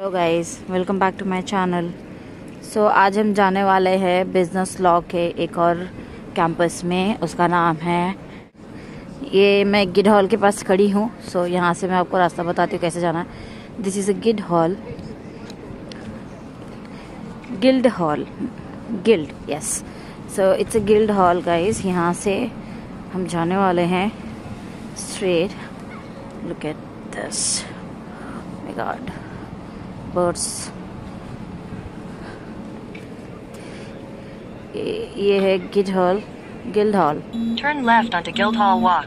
Hello guys, welcome back to my channel. So आज हम जाने वाले हैं बिजनेस लॉ के एक और कैंपस में, उसका नाम है, ये मैं गिल्ड हॉल के पास खड़ी हूँ। सो यहाँ से मैं आपको रास्ता बताती हूँ कैसे जाना है। This is a guild hall, guild hall, guild, yes. So it's a guild hall guys. यहाँ से हम जाने वाले हैं straight. Look at this, my God, birds. ये है guild hall, guild hall. Turn left on to guild hall walk,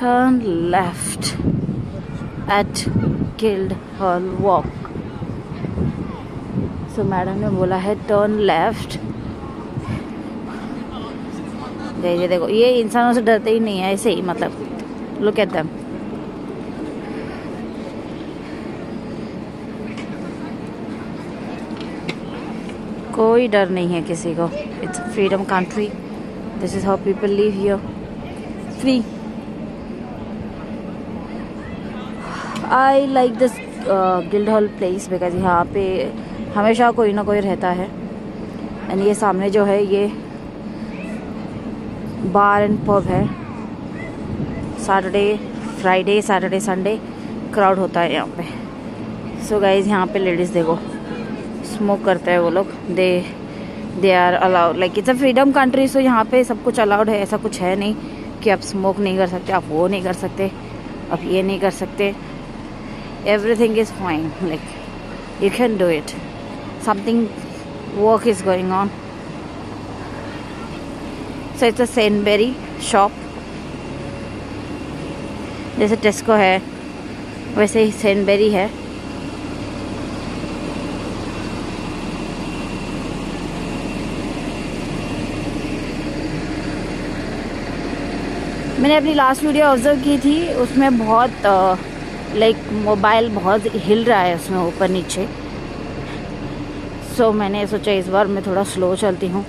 turn left at guild hall walk. So madam ने बोला है टर्न लेफ्ट। ये देखो, ये इंसानों से डरते ही नहीं है, ऐसे ही, मतलब लुक एट देम। कोई डर नहीं है किसी को। It's freedom country, this is how people live here, free. I like this guild hall place because यहाँ पे हमेशा कोई ना कोई रहता है। एंड ये सामने जो है ये बार एंड पब है। Saturday, Friday, Saturday, Sunday crowd होता है यहाँ पे। सो गाइज यहाँ पे लेडीज़ देखो स्मोक करते हैं वो लोग। They are allowed, like it's a freedom country. So यहाँ पे सब कुछ अलाउड है, ऐसा कुछ है नहीं कि आप स्मोक नहीं कर सकते, आप वो नहीं कर सकते, आप ये नहीं कर सकते। Everything is fine, like you can do it. Something work is going on. So it's a Sainsbury shop. जैसे टेस्को है वैसे ही सेंसबरी है। मैंने अपनी लास्ट वीडियो ऑब्जर्व की थी, उसमें बहुत लाइक मोबाइल बहुत हिल रहा है उसमें ऊपर नीचे। सो मैंने सोचा इस बार मैं थोड़ा स्लो चलती हूँ,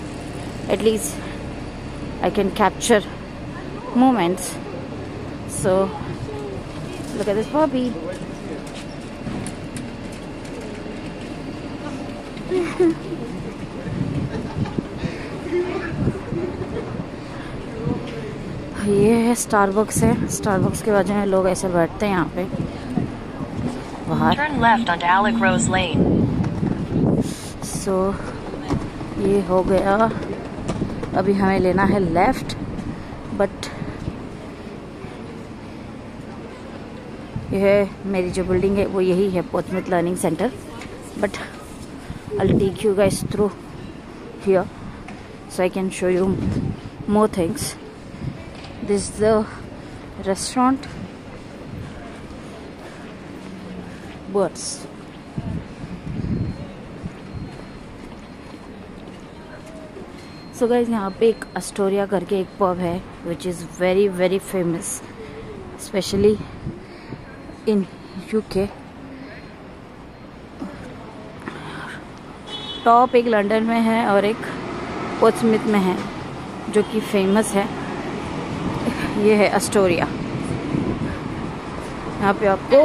at least I can capture moments. So look at this poppy. ये है स्टारबक्स है। स्टारबक्स के बाजू में लोग ऐसे बैठते हैं यहाँ पे बाहर। Turn left on Alec Rose Lane. So ये हो गया, अभी हमें लेना है लेफ्ट, बट ये है मेरी जो बिल्डिंग है वो यही है, Portsmouth learning centre. But I take you guys through here so I can show you more things. This is the restaurant Birds. So guys, यहाँ पे एक Astoria करके एक पब है which is very very famous, especially in UK. Top एक London में है और एक पोर्ट्समाउथ में है जो कि फेमस है। ये है एस्टोरिया। यहाँ पे आपको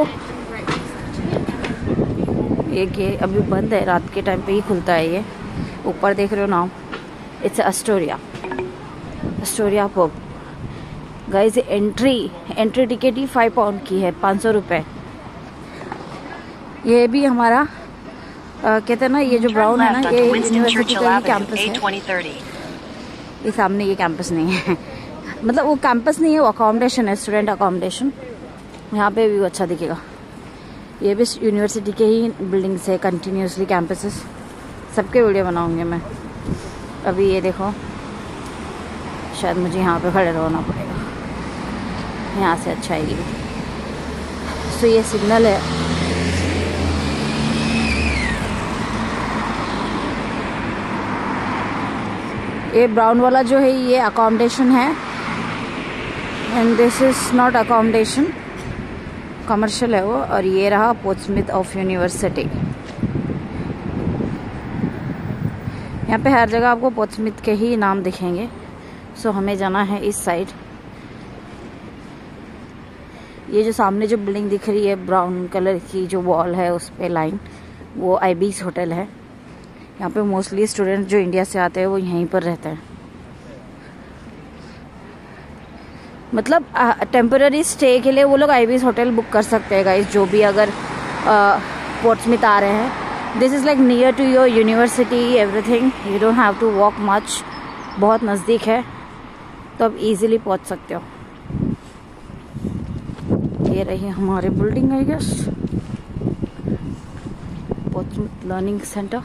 ये अभी बंद है, रात के टाइम पे ही खुलता है। ये ऊपर देख रहे हो नाम, it's Astoria, Astoria pub. Guys entry ticket ही £5 की है, 500 रुपये। ये भी हमारा कहते हैं ना, ये जो ब्राउन है ना, ये यूनिवर्सिटी का कैंपस है। ये सामने ये कैंपस नहीं है, मतलब वो कैंपस नहीं है, वो अकोमोडेशन है, स्टूडेंट अकोमोडेशन। यहाँ पे भी अच्छा दिखेगा। ये भी यूनिवर्सिटी के ही बिल्डिंग्स है, कंटिन्यूसली कैंपसेस, सबके वीडियो बनाऊंगी मैं। अभी ये देखो, शायद मुझे यहाँ पे खड़े रहना पड़ेगा, यहाँ से अच्छा है ये। सो ये सिग्नल है। ये ब्राउन वाला जो है ये अकोमोडेशन है and this is not accommodation, commercial है वो। और ये रहा पोर्ट्समाउथ ऑफ यूनिवर्सिटी। यहाँ पे हर जगह आपको पोर्ट्समाउथ के ही नाम दिखेंगे। सो हमें जाना है इस साइड। ये जो सामने जो बिल्डिंग दिख रही है ब्राउन कलर की जो वॉल है उस पे लाइन, वो आईबीस होटल है। यहाँ पे मोस्टली स्टूडेंट जो इंडिया से आते हैं वो यहीं पर रहते हैं। मतलब टेम्पररी स्टे के लिए वो लोग आईबीस होटल बुक कर सकते हैं गाइस, जो भी अगर पोर्ट्समाउथ आ रहे हैं। This is like near to your university, everything, you don't have to walk much, बहुत नज़दीक है तो आप इजीली पहुंच सकते हो। ये रही हमारी building I guess, Portsmouth learning centre.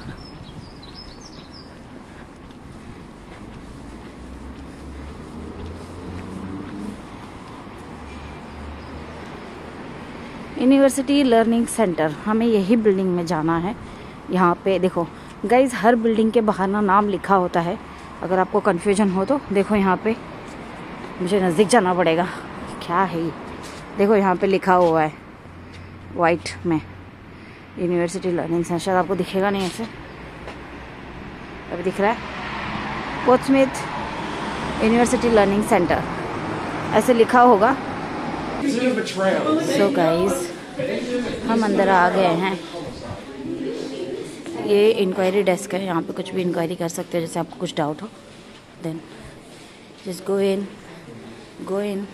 University learning centre, हमें यही बिल्डिंग में जाना है। यहाँ पे देखो गाइज, हर बिल्डिंग के बाहर ना नाम लिखा होता है, अगर आपको कन्फ्यूजन हो तो देखो यहाँ पे। मुझे नज़दीक जाना पड़ेगा, क्या है ये? देखो यहाँ पे लिखा हुआ है वाइट में यूनिवर्सिटी लर्निंग सेंटर। शायद आपको दिखेगा नहीं ऐसे, अभी दिख रहा है पोर्ट्समाउथ यूनिवर्सिटी लर्निंग सेंटर ऐसे लिखा होगा। सो गाइस, हम अंदर आ गए हैं। ये इंक्वायरी डेस्क है, यहाँ पे कुछ भी इंक्वायरी कर सकते हो, जैसे आपको कुछ डाउट हो देन जस्ट गो इन।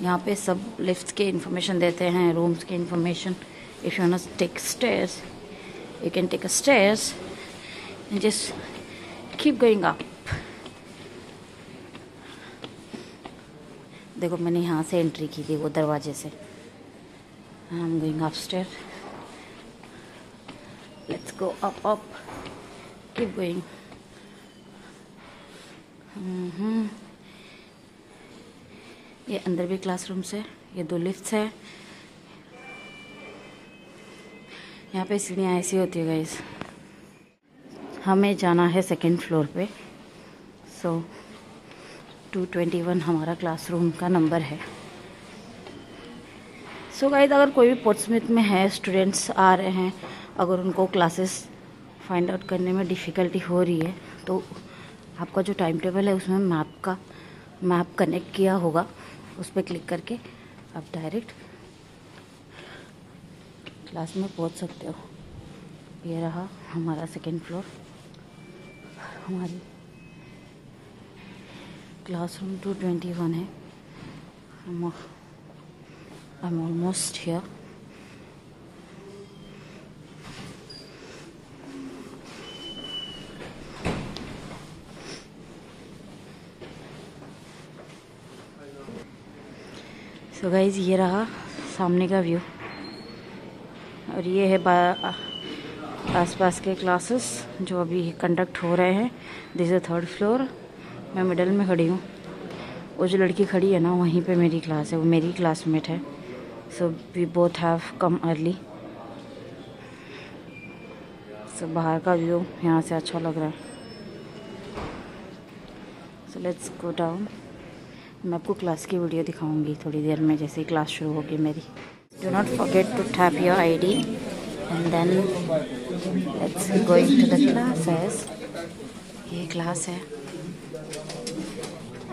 यहाँ पे सब लिफ्ट्स के इंफॉर्मेशन देते हैं, रूम्स के information. If you want to take stairs you can take a stairs and just keep going up. देखो मैंने यहाँ से एंट्री की थी वो दरवाजे से। I am going upstair, let's go up, keep going. ये अंदर भी क्लासरूम्स है, ये दो लिफ्ट्स है। यहाँ पे सीढ़ियाँ ऐसी होती है गाइस। हमें जाना है सेकेंड फ्लोर पे। सो 221 हमारा क्लासरूम का नंबर है। सो गाइस, अगर कोई भी पोर्ट्समाउथ में है, स्टूडेंट्स आ रहे हैं, अगर उनको क्लासेस फाइंड आउट करने में डिफ़िकल्टी हो रही है तो आपका जो टाइम टेबल है उसमें मैप कनेक्ट किया होगा, उस पर क्लिक करके आप डायरेक्ट क्लास में पहुंच सकते हो। ये रहा हमारा सेकेंड फ्लोर, हमारी क्लासरूम 221 है। I am almost here. So guys, ये रहा सामने का व्यू और ये है आसपास के क्लासेस जो अभी कंडक्ट हो रहे हैं। दिस इज थर्ड फ्लोर, मैं मिडल में खड़ी हूँ। वो जो लड़की खड़ी है ना, वहीं पे मेरी क्लास है, वो मेरी क्लासमेट है। So we both have come early. So बाहर का व्यू यहाँ से अच्छा लग रहा है। So let's go down. मैं आपको क्लास की वीडियो दिखाऊंगी थोड़ी देर में, जैसे ही क्लास शुरू होगी मेरी। Do not forget to tap your ID and then let's going to the classes. ये क्लास है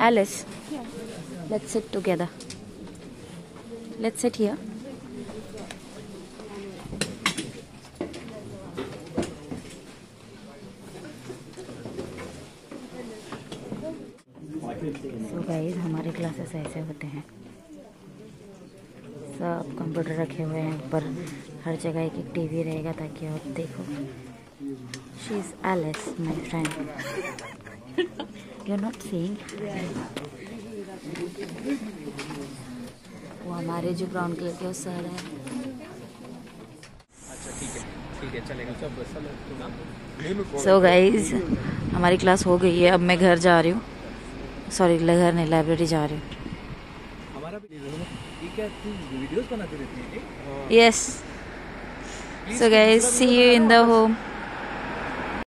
Alice. Let's sit together, let's sit here. So guys, हमारे क्लासेस ऐसे होते हैं, सब कंप्यूटर रखे हुए हैं ऊपर, हर जगह एक एक टीवी रहेगा ताकि आप देखो। She is Alice my friend, you are not seeing. वो हमारे जो ब्राउन कलर के सर हैं। अच्छा ठीक है चलेगा सब। सो गाइस, हमारी क्लास हो गई है, अब मैं घर जा रही हूँ। सॉरी, घर नहीं, लाइब्रेरी जा रहे हैं। Yes, so guys, see you in the home.